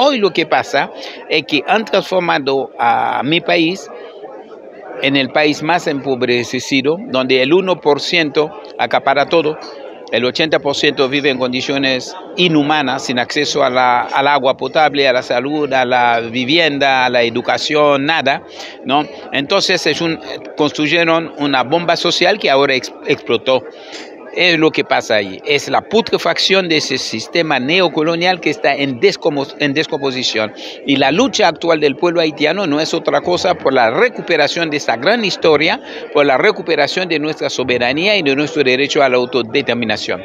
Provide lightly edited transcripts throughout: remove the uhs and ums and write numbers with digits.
Hoy lo que pasa es que han transformado a mi país en el país más empobrecido, donde el 1% acapara todo, el 80% vive en condiciones inhumanas, sin acceso a al agua potable, a la salud, a la vivienda, a la educación, nada, ¿no? Entonces construyeron una bomba social que ahora explotó. Es lo que pasa ahí, es la putrefacción de ese sistema neocolonial que está en descomposición. Y la lucha actual del pueblo haitiano no es otra cosa por la recuperación de esta gran historia, por la recuperación de nuestra soberanía y de nuestro derecho a la autodeterminación.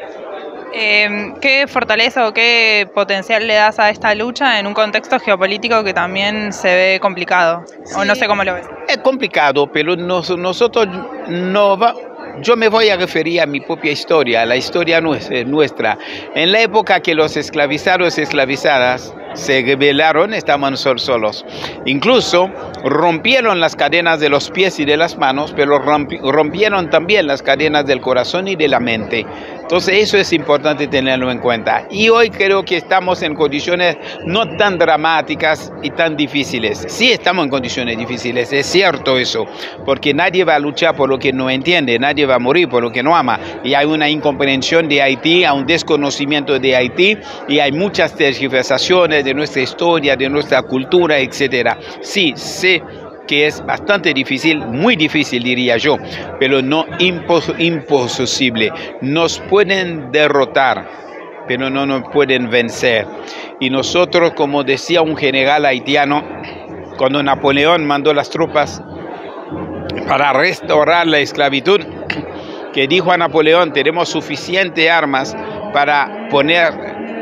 ¿Qué fortaleza o qué potencial le das a esta lucha en un contexto geopolítico que también se ve complicado? Sí, o no sé cómo lo ves. Es complicado, pero nosotros no vamos... Yo me voy a referir a mi propia historia, a la historia nuestra. En la época que los esclavizados y esclavizadas se rebelaron, estaban solos. Incluso rompieron las cadenas de los pies y de las manos, pero rompieron también las cadenas del corazón y de la mente. Entonces eso es importante tenerlo en cuenta. Y hoy creo que estamos en condiciones no tan dramáticas y tan difíciles. Sí estamos en condiciones difíciles, es cierto eso, porque nadie va a luchar por lo que no entiende, nadie va a morir por lo que no ama. Y hay una incomprensión de Haití, hay un desconocimiento de Haití y hay muchas tergiversaciones de nuestra historia, de nuestra cultura, etc. Sí, sí, que es bastante difícil, muy difícil diría yo, pero no imposible. Nos pueden derrotar, pero no nos pueden vencer. Y nosotros, como decía un general haitiano, cuando Napoleón mandó las tropas para restaurar la esclavitud, que dijo a Napoleón, tenemos suficientes armas para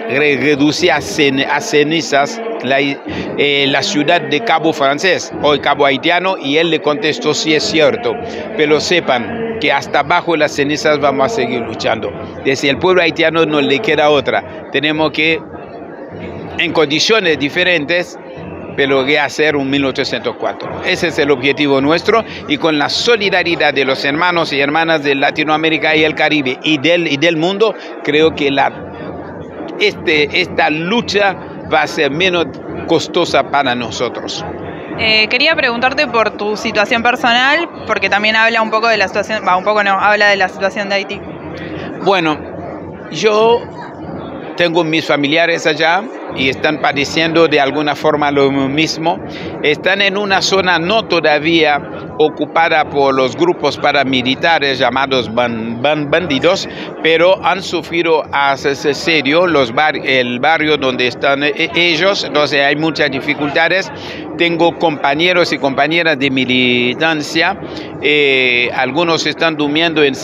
reducir a cenizas la ciudad de Cabo Francés, hoy Cabo Haitiano, y él le contestó, sí es cierto, pero sepan que hasta abajo las cenizas vamos a seguir luchando. Desde el pueblo haitiano no le queda otra, tenemos que, en condiciones diferentes, pero rehacer un 1804. Ese es el objetivo nuestro, y con la solidaridad de los hermanos y hermanas de Latinoamérica y el Caribe y del mundo, creo que esta lucha va a ser menos costosa para nosotros. Quería preguntarte por tu situación personal, porque también habla un poco de la situación, habla de la situación de Haití. Bueno, yo tengo mis familiares allá y están padeciendo de alguna forma lo mismo. Están en una zona no todavía ocupada por los grupos paramilitares llamados bandidos, pero han sufrido hace serio el barrio donde están ellos, entonces hay muchas dificultades. Tengo compañeros y compañeras de militancia, algunos están durmiendo en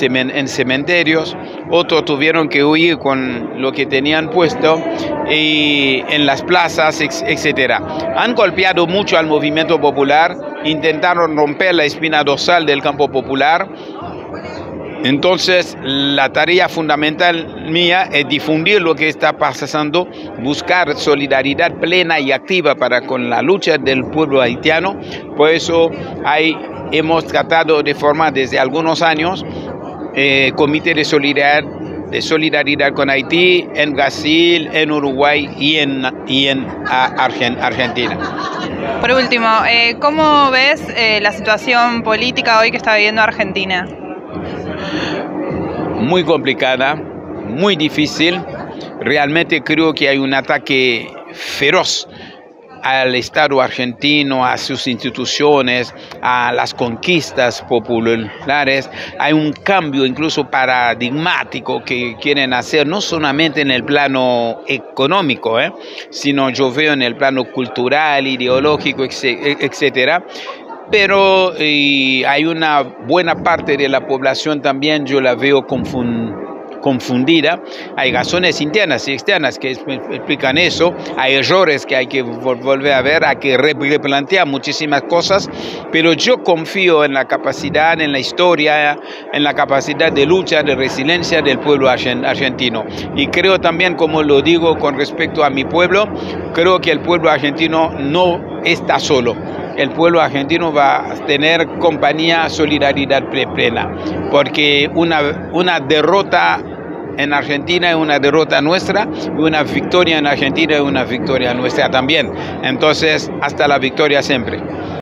cementerios, otros tuvieron que huir con lo que tenían puesto, y en las plazas, etcétera. Han golpeado mucho al movimiento popular, intentaron romper la espina dorsal del campo popular. Entonces, la tarea fundamental mía es difundir lo que está pasando, buscar solidaridad plena y activa para con la lucha del pueblo haitiano. Por eso hemos tratado de formar desde algunos años comité de solidaridad con Haití, en Brasil, en Uruguay y en Argentina. Por último, ¿cómo ves la situación política hoy que está viviendo Argentina? Muy complicada, muy difícil. Realmente creo que hay un ataque feroz al Estado argentino, a sus instituciones, a las conquistas populares. Hay un cambio incluso paradigmático que quieren hacer, no solamente en el plano económico, sino yo veo en el plano cultural, ideológico, etcétera. Pero hay una buena parte de la población también, yo la veo confundida. Hay razones internas y externas que explican eso, hay errores que hay que volver a ver, hay que replantear muchísimas cosas, pero yo confío en la capacidad, en la historia, en la capacidad de lucha, de resiliencia del pueblo argentino. Y creo también, como lo digo con respecto a mi pueblo, creo que el pueblo argentino no está solo. El pueblo argentino va a tener compañía, solidaridad plena, porque una derrota en Argentina es una derrota nuestra, y una victoria en Argentina es una victoria nuestra también. Entonces, hasta la victoria siempre.